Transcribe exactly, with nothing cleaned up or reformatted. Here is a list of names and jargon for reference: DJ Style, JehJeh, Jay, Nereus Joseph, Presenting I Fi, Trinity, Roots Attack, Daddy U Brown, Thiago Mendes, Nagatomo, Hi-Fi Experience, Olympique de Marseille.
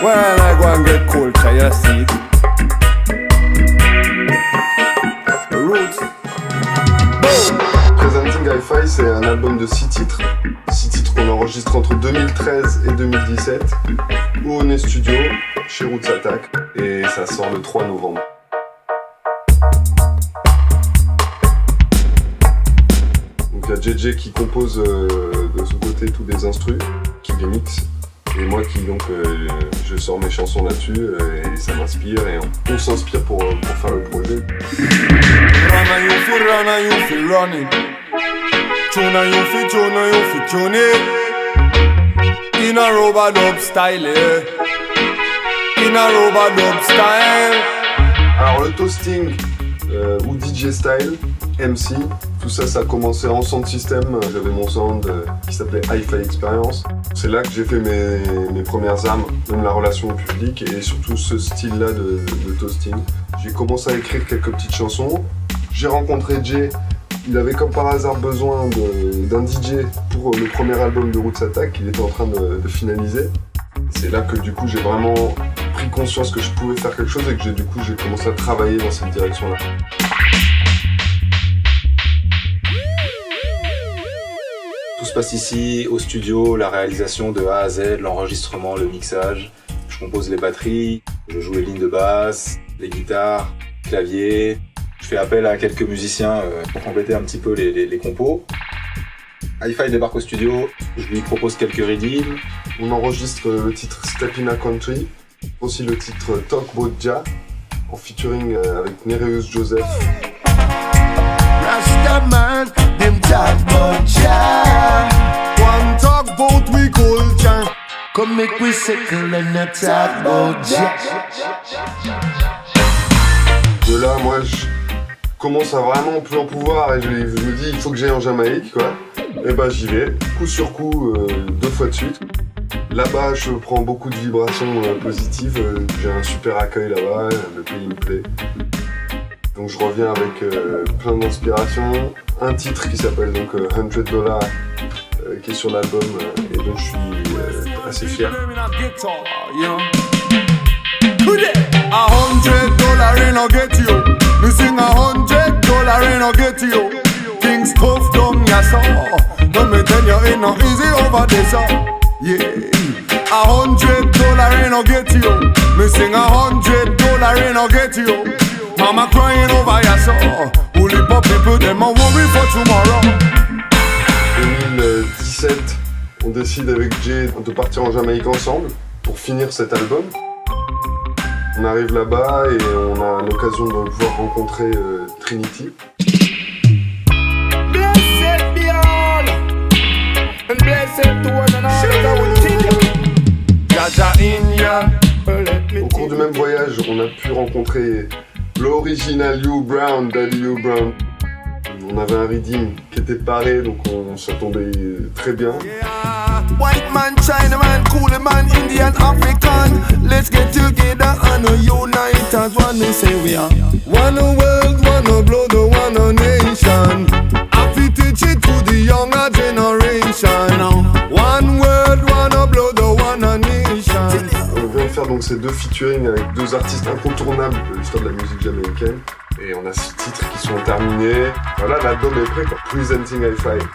When I go and get culture, you see it. Roots. Boom. Presenting I Fi, c'est un album de six titres. six titres qu'on enregistre entre deux mille treize et deux mille dix-sept. Au Honey Studio, chez Roots Attack. Et ça sort le trois novembre. Il y a JehJeh qui compose euh, de ce côté tous des instrus, qui les mixe, et moi qui donc euh, je sors mes chansons là-dessus euh, et ça m'inspire et on, on s'inspire pour, euh, pour faire le projet. Alors le toasting euh, ou D J style, M C, tout ça, ça a commencé en sound system. J'avais mon sound euh, qui s'appelait Hi-Fi Experience. C'est là que j'ai fait mes, mes premières armes, même la relation au public et surtout ce style-là de, de toasting. J'ai commencé à écrire quelques petites chansons. J'ai rencontré Jay. Il avait comme par hasard besoin d'un D J pour le premier album de Roots Attack qu'il était en train de, de finaliser. C'est là que du coup j'ai vraiment pris conscience que je pouvais faire quelque chose et que du coup j'ai commencé à travailler dans cette direction-là. Tout se passe ici, au studio, la réalisation de A à Z, l'enregistrement, le mixage. Je compose les batteries, je joue les lignes de basse, les guitares, le clavier. Je fais appel à quelques musiciens pour compléter un petit peu les, les, les compos. Hi-Fi débarque au studio, je lui propose quelques rythmes. On enregistre le titre Step in a Country, aussi le titre Talk About Jah, en featuring avec Nereus Joseph. De là, moi, je commence à vraiment plus en pouvoir et je me dis, il faut que j'aille en Jamaïque, quoi. Et bah, j'y vais, coup sur coup, euh, deux fois de suite. Là-bas, je prends beaucoup de vibrations euh, positives. J'ai un super accueil là-bas, le pays me plaît. Donc je reviens avec euh, plein d'inspirations, un titre qui s'appelle donc euh, cent dollars euh, qui est sur l'album euh, et dont je suis euh, assez fier. Mama crying over your soul. Only poor people, them are worried for tomorrow. deux mille dix-sept, on décide avec Jay de partir en Jamaïque ensemble pour finir cet album. On arrive là-bas et on a l'occasion de pouvoir rencontrer euh, Trinity. Blessed be all and blessed to one another. Au cours du même voyage, on a pu rencontrer l'original U Brown, Daddy U Brown. On avait un rythme qui était paré, donc on s'attendait très bien. White man, China man, cool man, Indian, African. Let's get together and unite as one. They say we are one world, one blood, one nation. I fit teach it to the younger generation. One world, one blood, one nation. Faire donc ces deux featuring avec deux artistes incontournables de l'histoire de la musique jamaïcaine et on a six titres qui sont terminés. Voilà, l'album est prêt, quoi. Presenting I Fi.